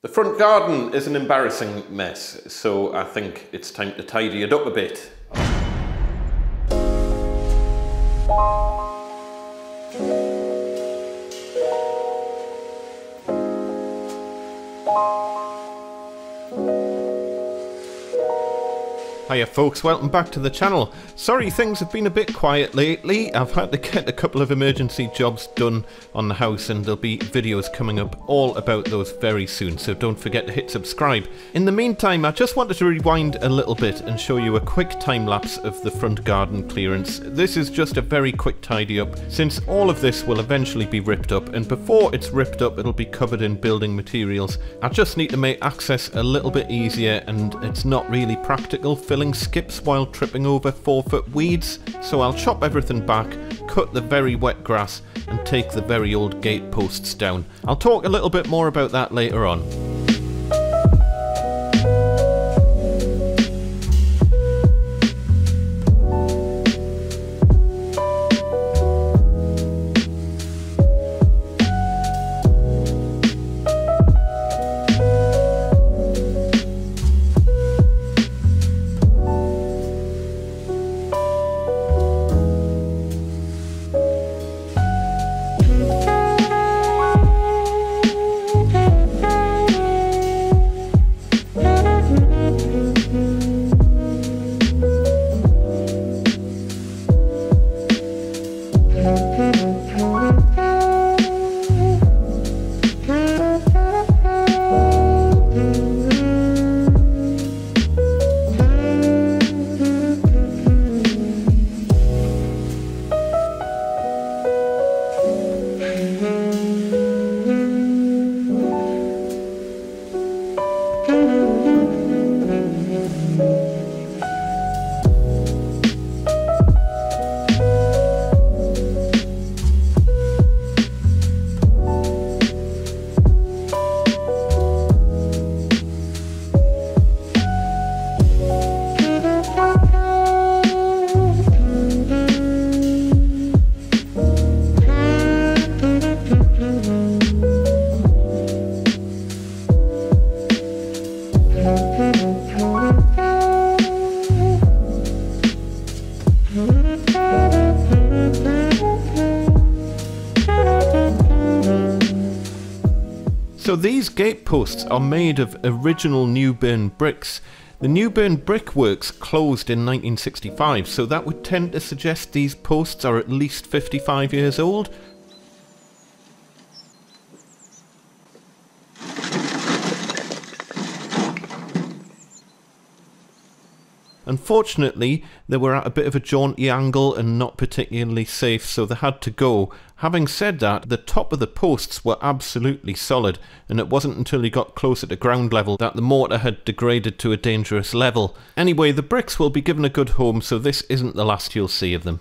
The front garden is an embarrassing mess, so I think it's time to tidy it up a bit. Hiya folks, welcome back to the channel. Sorry things have been a bit quiet lately. I've had to get a couple of emergency jobs done on the house and there'll be videos coming up all about those very soon, so don't forget to hit subscribe. In the meantime, I just wanted to rewind a little bit and show you a quick time lapse of the front garden clearance. This is just a very quick tidy up, since all of this will eventually be ripped up, and before it's ripped up it'll be covered in building materials. I just need to make access a little bit easier, and it's not really practical filling skips while tripping over 4-foot weeds, so I'll chop everything back, cut the very wet grass and take the very old gate posts down. I'll talk a little bit more about that later on. So these gate posts are made of original Newburn bricks. The Newburn brickworks closed in 1965, so that would tend to suggest these posts are at least 55 years old. Unfortunately, they were at a bit of a jaunty angle and not particularly safe, so they had to go. Having said that, the top of the posts were absolutely solid, and it wasn't until he got closer to ground level that the mortar had degraded to a dangerous level. Anyway, the bricks will be given a good home, so this isn't the last you'll see of them.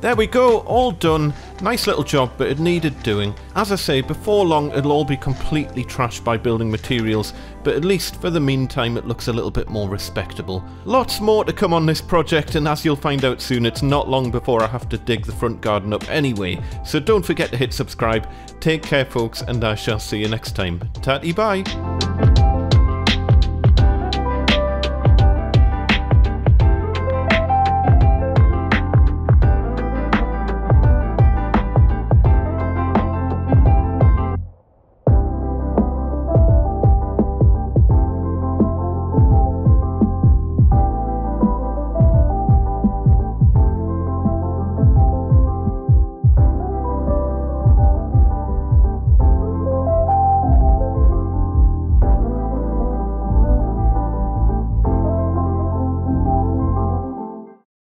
There we go, all done. Nice little job, but it needed doing. As I say, before long it'll all be completely trashed by building materials, but at least for the meantime it looks a little bit more respectable. Lots more to come on this project, and as you'll find out soon, it's not long before I have to dig the front garden up anyway. So don't forget to hit subscribe. Take care folks, and I shall see you next time. Tatty bye!